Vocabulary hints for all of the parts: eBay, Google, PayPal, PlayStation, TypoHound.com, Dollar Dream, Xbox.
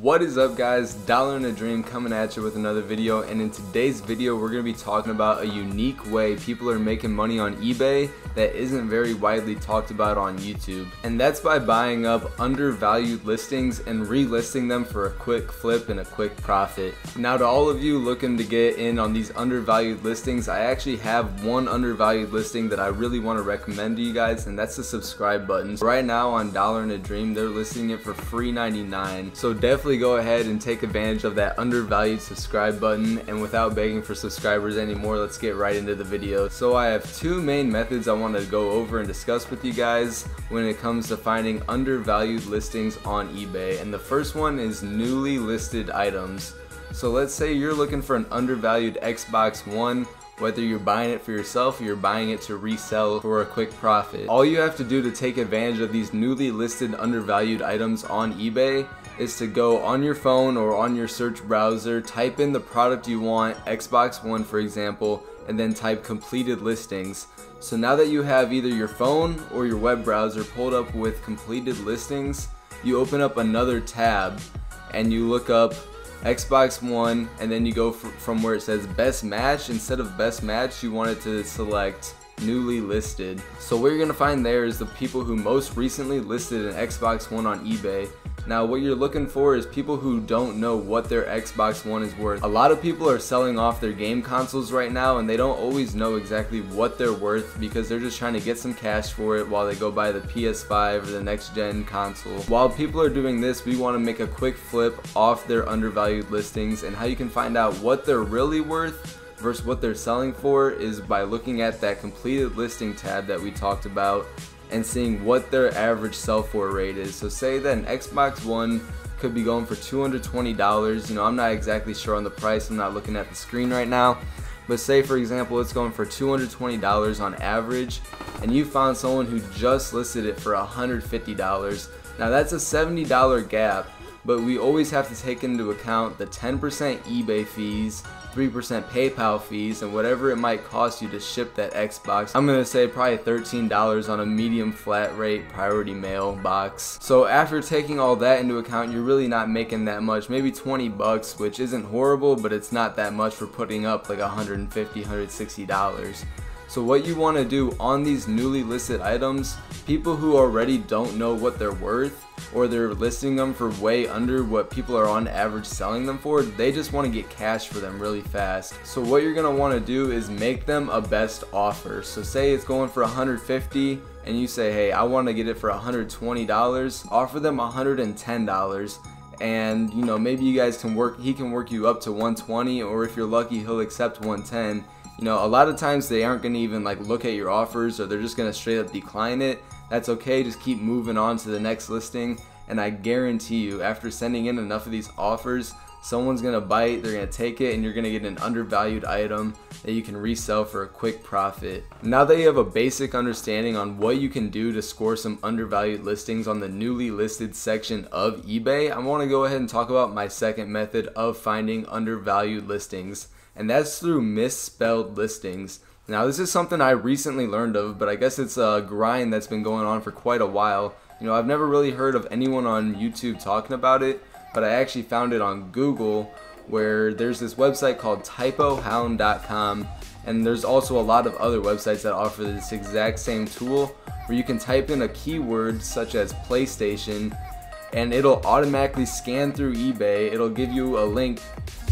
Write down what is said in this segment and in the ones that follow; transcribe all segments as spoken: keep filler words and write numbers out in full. What is up, guys? Dollar and a Dream coming at you with another video, and in today's video we're going to be talking about a unique way people are making money on eBay that isn't very widely talked about on YouTube, and that's by buying up undervalued listings and relisting them for a quick flip and a quick profit. Now, to all of you looking to get in on these undervalued listings, I actually have one undervalued listing that I really want to recommend to you guys, and that's the subscribe button. Right now on Dollar and a Dream they're listing it for free ninety-nine, so definitely go ahead and take advantage of that undervalued subscribe button. And without begging for subscribers anymore, let's get right into the video. So I have two main methods I want to go over and discuss with you guys when it comes to finding undervalued listings on eBay, and the first one is newly listed items. So let's say you're looking for an undervalued Xbox One. Whether you're buying it for yourself or you're buying it to resell for a quick profit, all you have to do to take advantage of these newly listed undervalued items on eBay is to go on your phone or on your search browser, type in the product you want, Xbox One for example, and then type completed listings. So now that you have either your phone or your web browser pulled up with completed listings, you open up another tab and you look up Xbox One, and then you go from where it says best match. Instead of best match, you wanted to select newly listed. So what you're gonna find there is the people who most recently listed an Xbox One on eBay. Now what you're looking for is people who don't know what their Xbox One is worth. A lot of people are selling off their game consoles right now, and they don't always know exactly what they're worth because they're just trying to get some cash for it while they go buy the P S five or the next gen console. While people are doing this, we want to make a quick flip off their undervalued listings, and how you can find out what they're really worth versus what they're selling for is by looking at that completed listing tab that we talked about and seeing what their average sell for rate is. So say that an Xbox One could be going for two hundred twenty dollars. You know, I'm not exactly sure on the price, I'm not looking at the screen right now, but say for example it's going for two hundred twenty dollars on average, and you found someone who just listed it for one hundred fifty dollars. Now that's a seventy dollar gap, but we always have to take into account the ten percent eBay fees, three percent PayPal fees, and whatever it might cost you to ship that Xbox. I'm gonna say probably thirteen dollars on a medium flat rate priority mail box. So after taking all that into account, you're really not making that much, maybe twenty bucks, which isn't horrible, but it's not that much for putting up like one hundred fifty dollars, one hundred sixty dollars. So what you wanna do on these newly listed items, people who already don't know what they're worth, or they're listing them for way under what people are on average selling them for, they just want to get cash for them really fast. So what you're going to want to do is make them a best offer. So say it's going for one hundred fifty dollars and you say, hey, I want to get it for one hundred twenty dollars, offer them one hundred ten dollars, and you know, maybe you guys can work, he can work you up to one hundred twenty dollars, or if you're lucky he'll accept one hundred ten dollars. You know, a lot of times they aren't going to even like look at your offers, or they're just going to straight up decline it. That's okay, just keep moving on to the next listing, and I guarantee you after sending in enough of these offers, someone's gonna bite, they're gonna take it, and you're gonna get an undervalued item that you can resell for a quick profit. Now that you have a basic understanding on what you can do to score some undervalued listings on the newly listed section of eBay, I wanna go ahead and talk about my second method of finding undervalued listings, and that's through misspelled listings. Now this is something I recently learned of, but I guess it's a grind that's been going on for quite a while. You know, I've never really heard of anyone on YouTube talking about it, but I actually found it on Google, where there's this website called typo hound dot com, and there's also a lot of other websites that offer this exact same tool where you can type in a keyword such as PlayStation and it'll automatically scan through eBay. It'll give you a link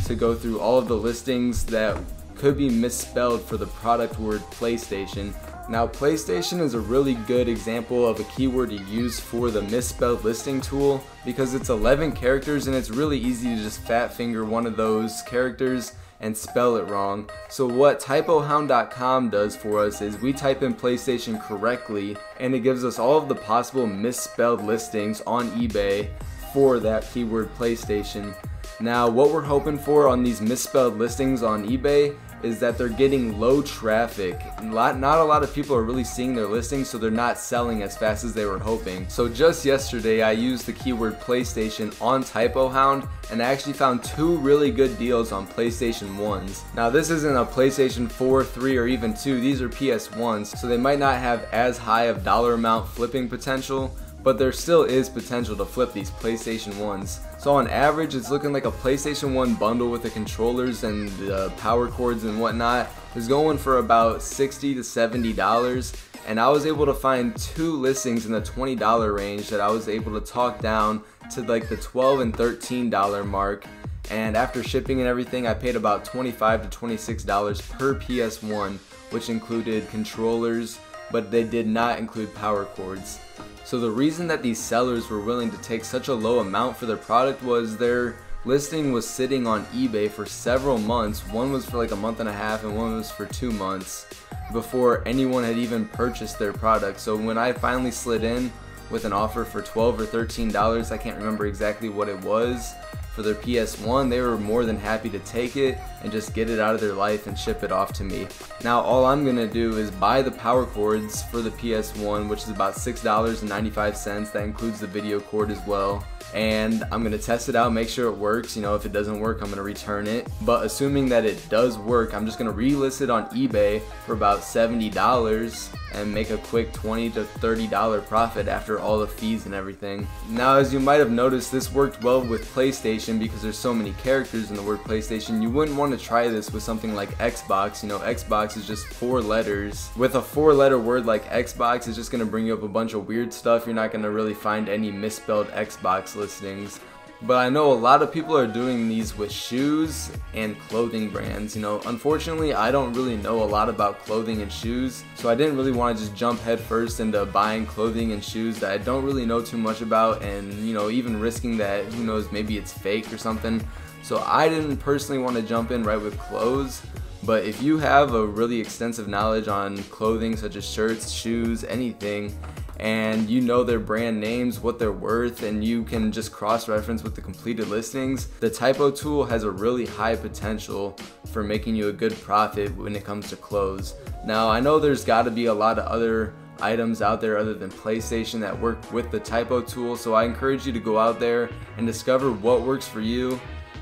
to go through all of the listings that could be misspelled for the product word PlayStation. Now PlayStation is a really good example of a keyword to use for the misspelled listing tool, because it's eleven characters and it's really easy to just fat finger one of those characters and spell it wrong. So what typo hound dot com does for us is we type in PlayStation correctly, and it gives us all of the possible misspelled listings on eBay for that keyword PlayStation. Now what we're hoping for on these misspelled listings on eBay is that they're getting low traffic. Not, not a lot of people are really seeing their listings, so they're not selling as fast as they were hoping. So just yesterday I used the keyword PlayStation on TypoHound, and I actually found two really good deals on PlayStation ones. Now this isn't a PlayStation four, three, or even two, these are P S ones, so they might not have as high of dollar amount flipping potential, but there still is potential to flip these PlayStation ones. So on average, it's looking like a PlayStation one bundle with the controllers and the power cords and whatnot is going for about sixty to seventy dollars. And I was able to find two listings in the twenty dollar range that I was able to talk down to like the twelve and thirteen dollar mark. And after shipping and everything, I paid about twenty-five to twenty-six dollars per P S one, which included controllers, but they did not include power cords. So the reason that these sellers were willing to take such a low amount for their product was their listing was sitting on eBay for several months. One was for like a month and a half and one was for two months before anyone had even purchased their product. So when I finally slid in with an offer for twelve or thirteen dollars, I can't remember exactly what it was, for their P S one, they were more than happy to take it and just get it out of their life and ship it off to me. Now all I'm gonna do is buy the power cords for the P S one, which is about six dollars and ninety-five cents. That includes the video cord as well. And I'm gonna test it out, make sure it works. You know, if it doesn't work, I'm gonna return it. But assuming that it does work, I'm just gonna relist it on eBay for about seventy dollars and make a quick twenty to thirty dollar profit after all the fees and everything. Now, as you might have noticed, this worked well with PlayStation because there's so many characters in the word PlayStation. You wouldn't want to try this with something like Xbox. You know, Xbox is just four letters. With a four letter word like Xbox, it's just gonna bring you up a bunch of weird stuff. You're not gonna really find any misspelled Xbox listings. But I know a lot of people are doing these with shoes and clothing brands. You know, unfortunately, I don't really know a lot about clothing and shoes, so I didn't really want to just jump headfirst into buying clothing and shoes that I don't really know too much about, and, you know, even risking that, who knows, maybe it's fake or something. So I didn't personally want to jump in right with clothes. But if you have a really extensive knowledge on clothing, such as shirts, shoes, anything, and you know their brand names, what they're worth, and you can just cross-reference with the completed listings, the typo tool has a really high potential for making you a good profit when it comes to clothes. Now, I know there's got to be a lot of other items out there other than PlayStation that work with the typo tool, so I encourage you to go out there and discover what works for you,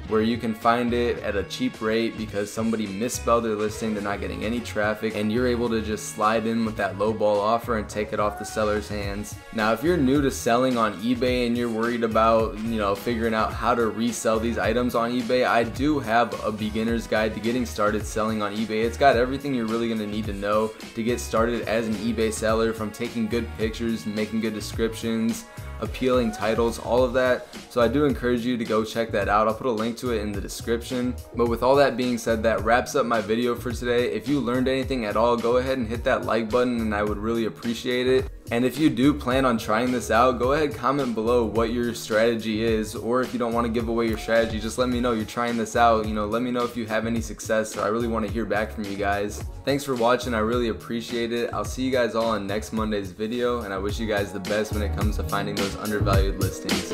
where you can find it at a cheap rate because somebody misspelled their listing, they're not getting any traffic, and you're able to just slide in with that low ball offer and take it off the seller's hands. Now, if you're new to selling on eBay and you're worried about, you know, figuring out how to resell these items on eBay, I do have a beginner's guide to getting started selling on eBay. It's got everything you're really gonna need to know to get started as an eBay seller, from taking good pictures, making good descriptions, appealing titles, all of that. So I do encourage you to go check that out. I'll put a link to it in the description. But with all that being said, that wraps up my video for today. If you learned anything at all, go ahead and hit that like button and I would really appreciate it. And if you do plan on trying this out, go ahead and comment below what your strategy is, or if you don't want to give away your strategy, just let me know you're trying this out. You know, let me know if you have any success, so I really want to hear back from you guys. Thanks for watching, I really appreciate it. I'll see you guys all on next Monday's video, and I wish you guys the best when it comes to finding those undervalued listings.